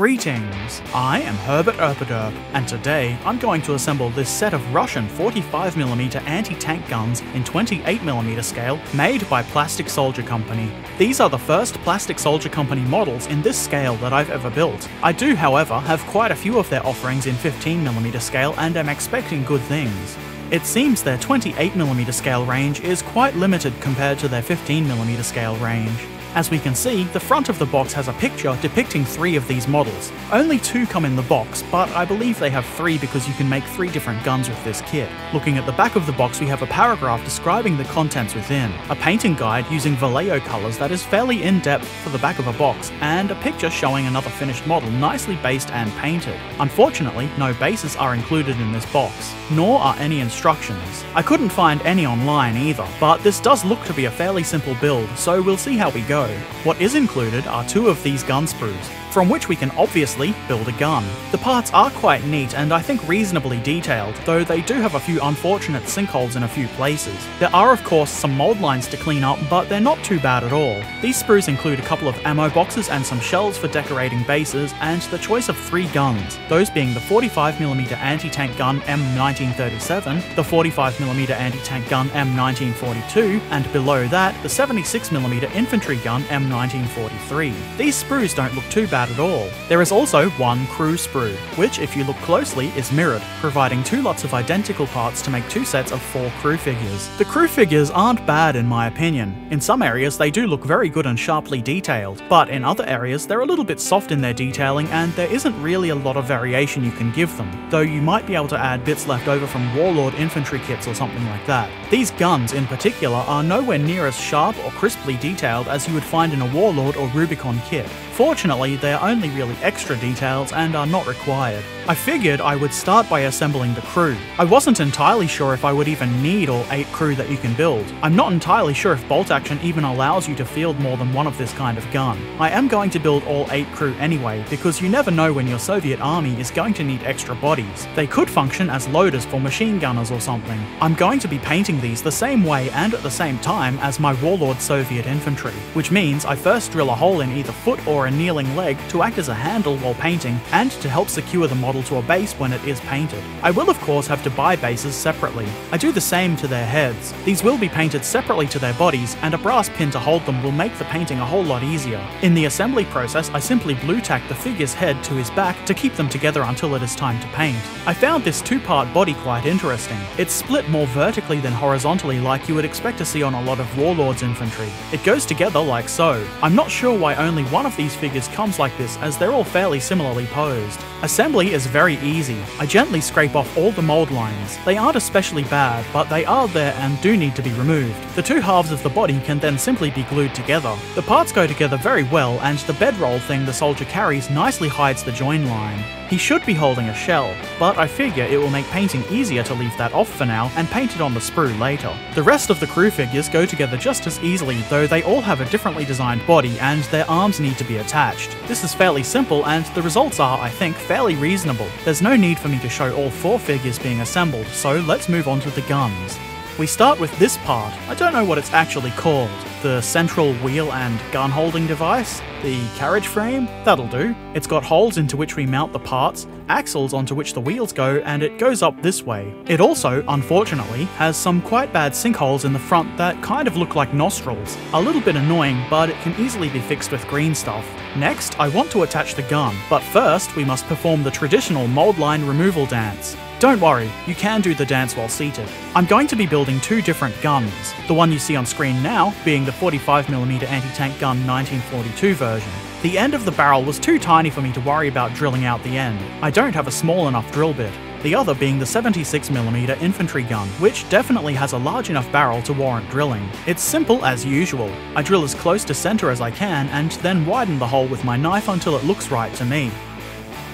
Greetings! I am Herbert Erpaderp, and today I'm going to assemble this set of Russian 45mm anti-tank guns in 28mm scale made by Plastic Soldier Company. These are the first Plastic Soldier Company models in this scale that I've ever built. I do, however, have quite a few of their offerings in 15mm scale and am expecting good things. It seems their 28mm scale range is quite limited compared to their 15mm scale range. As we can see, the front of the box has a picture depicting 3 of these models. Only 2 come in the box, but I believe they have 3 because you can make 3 different guns with this kit. Looking at the back of the box, we have a paragraph describing the contents within, a painting guide using Vallejo colours that is fairly in-depth for the back of a box, and a picture showing another finished model nicely based and painted. Unfortunately, no bases are included in this box, nor are any instructions. I couldn't find any online either, but this does look to be a fairly simple build, so we'll see how we go. What is included are 2 of these gun sprues, from which we can obviously build a gun. The parts are quite neat and I think reasonably detailed, though they do have a few unfortunate sinkholes in a few places. There are of course some mold lines to clean up, but they're not too bad at all. These sprues include a couple of ammo boxes and some shells for decorating bases, and the choice of 3 guns, those being the 45mm anti-tank gun M1937, the 45mm anti-tank gun M1942, and below that, the 76mm infantry gun M1943. These sprues don't look too bad at all. There is also one crew sprue, which if you look closely is mirrored, providing 2 lots of identical parts to make 2 sets of 4 crew figures. The crew figures aren't bad in my opinion. In some areas they do look very good and sharply detailed, but in other areas they're a little bit soft in their detailing and there isn't really a lot of variation you can give them, though you might be able to add bits left over from Warlord infantry kits or something like that. These guns in particular are nowhere near as sharp or crisply detailed as you would find in a Warlord or Rubicon kit. Fortunately, they are only really extra details and are not required. I figured I would start by assembling the crew. I wasn't entirely sure if I would even need all 8 crew that you can build. I'm not entirely sure if Bolt Action even allows you to field more than one of this kind of gun. I am going to build all 8 crew anyway, because you never know when your Soviet army is going to need extra bodies. They could function as loaders for machine gunners or something. I'm going to be painting these the same way and at the same time as my Warlord Soviet infantry, which means I first drill a hole in either foot or a kneeling leg to act as a handle while painting and to help secure the model to a base when it is painted. I will of course have to buy bases separately. I do the same to their heads. These will be painted separately to their bodies, and a brass pin to hold them will make the painting a whole lot easier. In the assembly process, I simply blue tack the figure's head to his back to keep them together until it is time to paint. I found this 2-part body quite interesting. It's split more vertically than horizontally like you would expect to see on a lot of Warlord's infantry. It goes together like so. I'm not sure why only one of these figures comes like this, as they're all fairly similarly posed. Assembly is very easy. I gently scrape off all the mold lines. They aren't especially bad, but they are there and do need to be removed. The 2 halves of the body can then simply be glued together. The parts go together very well, and the bedroll thing the soldier carries nicely hides the join line. He should be holding a shell, but I figure it will make painting easier to leave that off for now and paint it on the sprue later. The rest of the crew figures go together just as easily, though they all have a differently designed body and their arms need to be attached. This is fairly simple and the results are, I think, fairly reasonable. There's no need for me to show all 4 figures being assembled, so let's move on to the guns. We start with this part. I don't know what it's actually called. The central wheel and gun holding device? The carriage frame? That'll do. It's got holes into which we mount the parts, axles onto which the wheels go, and it goes up this way. It also, unfortunately, has some quite bad sinkholes in the front that kind of look like nostrils. A little bit annoying, but it can easily be fixed with green stuff. Next, I want to attach the gun, but first we must perform the traditional mold line removal dance. Don't worry, you can do the dance while seated. I'm going to be building 2 different guns, the one you see on screen now being the 45mm anti-tank gun 1942 version. The end of the barrel was too tiny for me to worry about drilling out the end. I don't have a small enough drill bit. The other being the 76mm infantry gun, which definitely has a large enough barrel to warrant drilling. It's simple as usual. I drill as close to center as I can and then widen the hole with my knife until it looks right to me.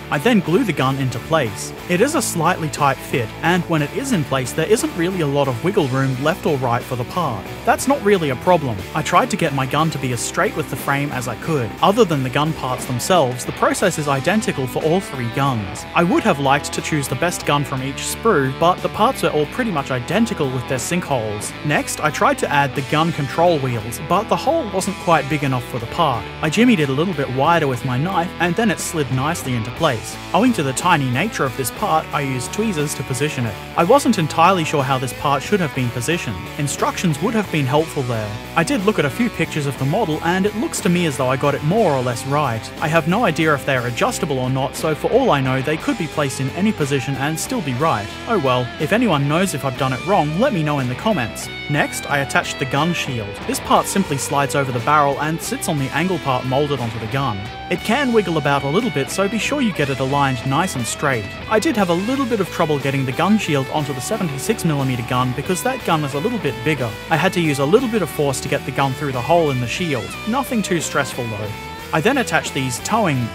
I then glue the gun into place. It is a slightly tight fit, and when it is in place there isn't really a lot of wiggle room left or right for the part. That's not really a problem. I tried to get my gun to be as straight with the frame as I could. Other than the gun parts themselves, the process is identical for all three guns. I would have liked to choose the best gun from each sprue, but the parts are all pretty much identical with their sinkholes. Next, I tried to add the gun control wheels, but the hole wasn't quite big enough for the part. I jimmied it a little bit wider with my knife, and then it slid nicely into place. Owing to the tiny nature of this part, I used tweezers to position it. I wasn't entirely sure how this part should have been positioned. Instructions would have been helpful there. I did look at a few pictures of the model, and it looks to me as though I got it more or less right. I have no idea if they are adjustable or not, so for all I know, they could be placed in any position and still be right. Oh well, if anyone knows if I've done it wrong, let me know in the comments. Next, I attached the gun shield. This part simply slides over the barrel and sits on the angle part molded onto the gun. It can wiggle about a little bit, so be sure you get it aligned nice and straight. I did have a little bit of trouble getting the gun shield onto the 76mm gun because that gun is a little bit bigger. I had to use a little bit of force to get the gun through the hole in the shield. Nothing too stressful though. I then attached these towing,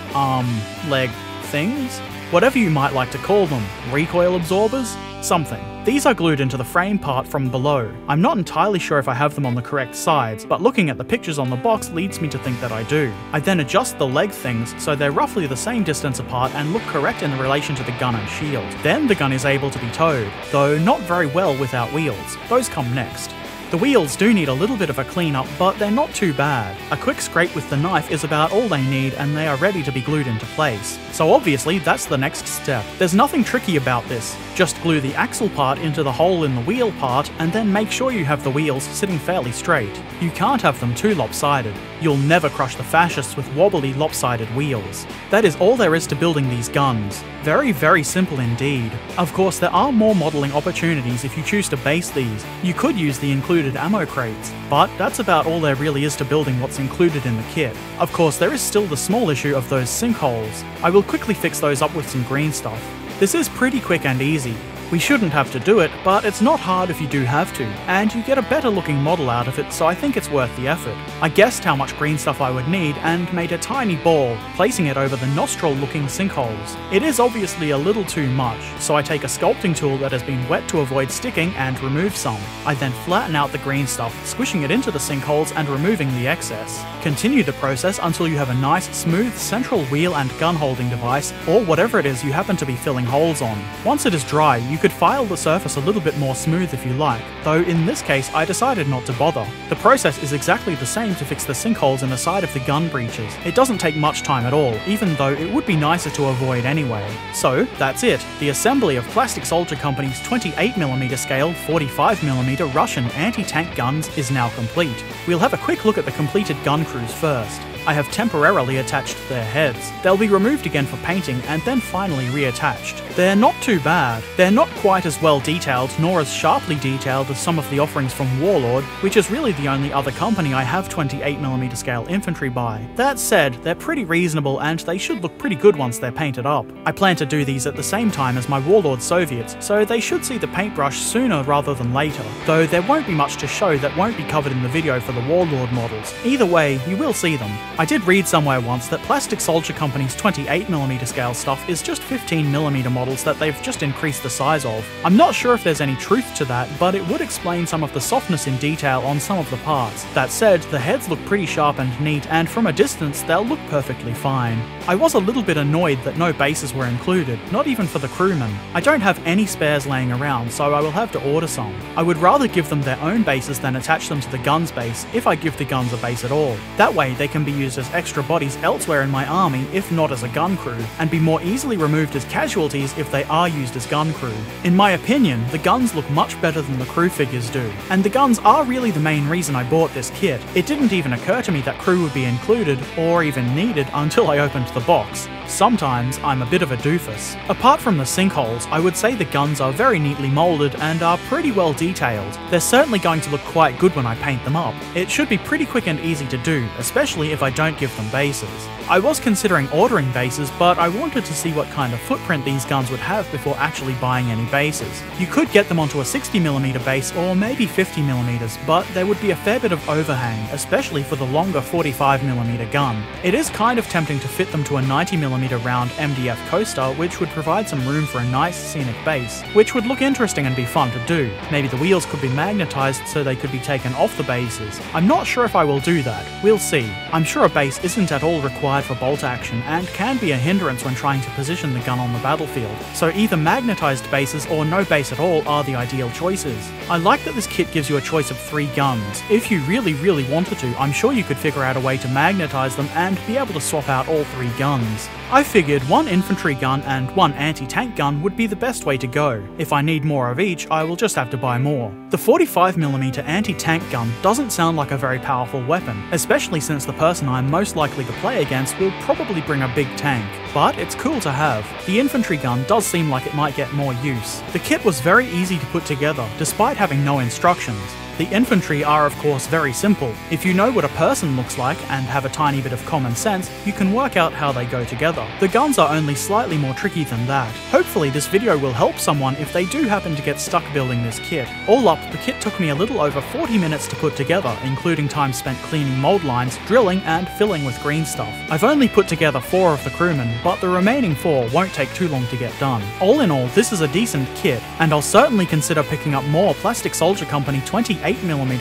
leg things? Whatever you might like to call them, recoil absorbers? Something. These are glued into the frame part from below. I'm not entirely sure if I have them on the correct sides, but looking at the pictures on the box leads me to think that I do. I then adjust the leg things so they're roughly the same distance apart and look correct in relation to the gun and shield. Then the gun is able to be towed, though not very well without wheels. Those come next. The wheels do need a little bit of a cleanup, but they're not too bad. A quick scrape with the knife is about all they need and they are ready to be glued into place. So obviously that's the next step. There's nothing tricky about this. Just glue the axle part into the hole in the wheel part and then make sure you have the wheels sitting fairly straight. You can't have them too lopsided. You'll never crush the fascists with wobbly, lopsided wheels. That is all there is to building these guns. Very, very simple indeed. Of course, there are more modelling opportunities if you choose to base these. You could use the included ammo crates, but that's about all there really is to building what's included in the kit. Of course, there is still the small issue of those sinkholes. I will quickly fix those up with some green stuff. This is pretty quick and easy. We shouldn't have to do it, but it's not hard if you do have to, and you get a better looking model out of it, so I think it's worth the effort. I guessed how much green stuff I would need and made a tiny ball, placing it over the nostril looking sinkholes. It is obviously a little too much, so I take a sculpting tool that has been wet to avoid sticking and remove some. I then flatten out the green stuff, squishing it into the sinkholes and removing the excess. Continue the process until you have a nice smooth central wheel and gun holding device, or whatever it is you happen to be filling holes on. Once it is dry, you could file the surface a little bit more smooth if you like, though in this case I decided not to bother. The process is exactly the same to fix the sinkholes in the side of the gun breeches. It doesn't take much time at all, even though it would be nicer to avoid anyway. So that's it, the assembly of Plastic Soldier Company's 28mm scale 45mm Russian anti-tank guns is now complete. We'll have a quick look at the completed gun crews first. I have temporarily attached their heads. They'll be removed again for painting and then finally reattached. They're not too bad. They're not quite as well detailed nor as sharply detailed as some of the offerings from Warlord, which is really the only other company I have 28mm scale infantry by. That said, they're pretty reasonable and they should look pretty good once they're painted up. I plan to do these at the same time as my Warlord Soviets, so they should see the paintbrush sooner rather than later, though there won't be much to show that won't be covered in the video for the Warlord models. Either way, you will see them. I did read somewhere once that Plastic Soldier Company's 28mm scale stuff is just 15mm models that they've just increased the size of. I'm not sure if there's any truth to that, but it would explain some of the softness in detail on some of the parts. That said, the heads look pretty sharp and neat, and from a distance they'll look perfectly fine. I was a little bit annoyed that no bases were included, not even for the crewmen. I don't have any spares laying around, so I will have to order some. I would rather give them their own bases than attach them to the gun's base, if I give the guns a base at all. That way they can be used as extra bodies elsewhere in my army if not as a gun crew, and be more easily removed as casualties if they are used as gun crew. In my opinion, the guns look much better than the crew figures do, and the guns are really the main reason I bought this kit. It didn't even occur to me that crew would be included, or even needed, until I opened the box. Sometimes I'm a bit of a doofus. Apart from the sinkholes, I would say the guns are very neatly molded and are pretty well detailed. They're certainly going to look quite good when I paint them up. It should be pretty quick and easy to do, especially if I don't give them bases. I was considering ordering bases, but I wanted to see what kind of footprint these guns would have before actually buying any bases. You could get them onto a 60mm base or maybe 50mm, but there would be a fair bit of overhang, especially for the longer 45mm gun. It is kind of tempting to fit them to a 90mm round MDF coaster, which would provide some room for a nice scenic base, which would look interesting and be fun to do. Maybe the wheels could be magnetized so they could be taken off the bases. I'm not sure if I will do that. We'll see. I'm sure a base isn't at all required for bolt action and can be a hindrance when trying to position the gun on the battlefield, so either magnetized bases or no base at all are the ideal choices. I like that this kit gives you a choice of 3 guns. If you really wanted to, I'm sure you could figure out a way to magnetize them and be able to swap out all 3 guns. I figured one infantry gun and one anti-tank gun would be the best way to go. If I need more of each, I will just have to buy more. The 45mm anti-tank gun doesn't sound like a very powerful weapon, especially since the person I'm most likely to play against will probably bring a big tank, but it's cool to have. The infantry gun does seem like it might get more use. The kit was very easy to put together, despite having no instructions. The infantry are of course very simple. If you know what a person looks like and have a tiny bit of common sense, you can work out how they go together. The guns are only slightly more tricky than that. Hopefully this video will help someone if they do happen to get stuck building this kit. All up, the kit took me a little over 40 minutes to put together, including time spent cleaning mold lines, drilling and filling with green stuff. I've only put together 4 of the crewmen, but the remaining 4 won't take too long to get done. All in all, this is a decent kit, and I'll certainly consider picking up more Plastic Soldier Company 28mm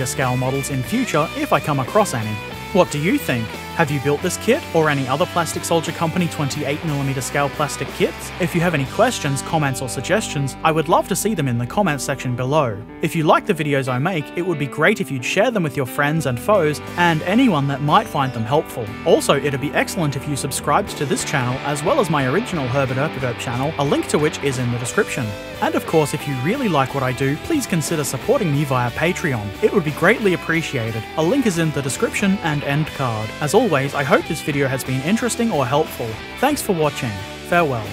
scale models in future if I come across any. What do you think? Have you built this kit or any other Plastic Soldier Company 28mm scale plastic kits? If you have any questions, comments or suggestions, I would love to see them in the comments section below. If you like the videos I make, it would be great if you'd share them with your friends and foes and anyone that might find them helpful. Also, it'd be excellent if you subscribed to this channel as well as my original Herbert Erpaderp channel, a link to which is in the description. And of course, if you really like what I do, please consider supporting me via Patreon. It would be greatly appreciated. A link is in the description and end card. As always, I hope this video has been interesting or helpful. Thanks for watching. Farewell.